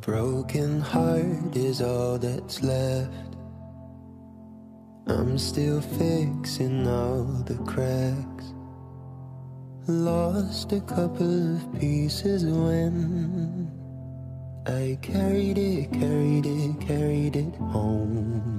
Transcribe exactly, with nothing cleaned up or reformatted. broken heart is all that's left. I'm still fixing all the cracks. Lost a couple of pieces when I carried it, carried it, carried it home.